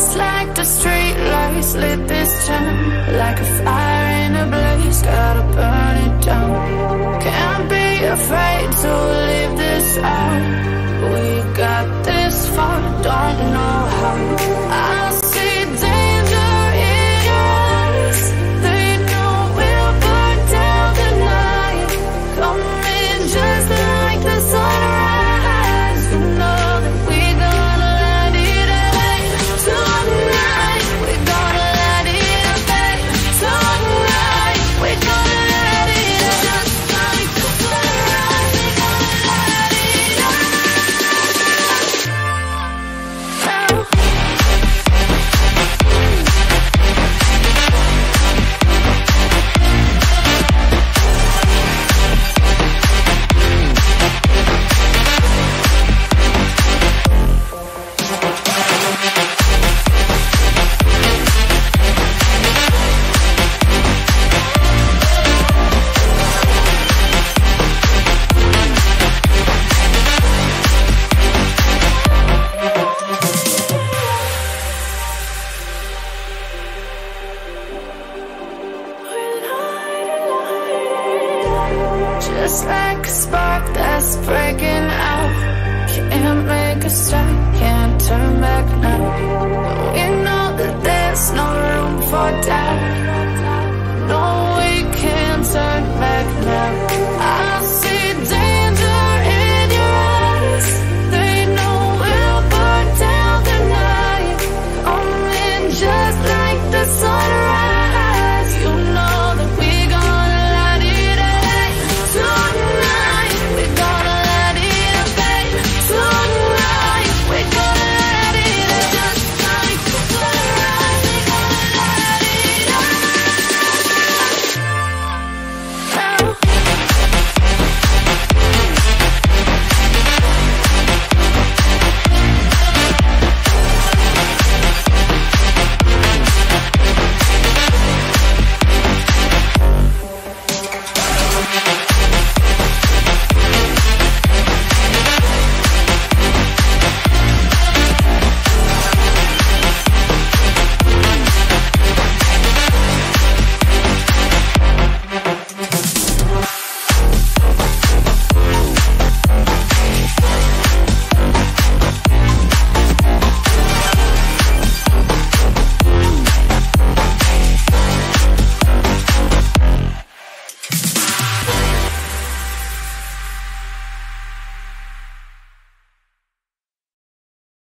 Just like the street lights lit this town, like a fire in a blaze, gotta burn it down. Can't be afraid to leave this out. We got this far, don't know how. I see danger in us. They know we'll burn down the night. Come in just like the sunrise. You know that we gonna let it out. Tonight we gonna let it out. Tonight we gonna let it out. Just like the sunrise, we gonna let it out. Now. Just like a spark that's breaking out, can't make a stop, can't turn back now. We know that there's no room for doubt.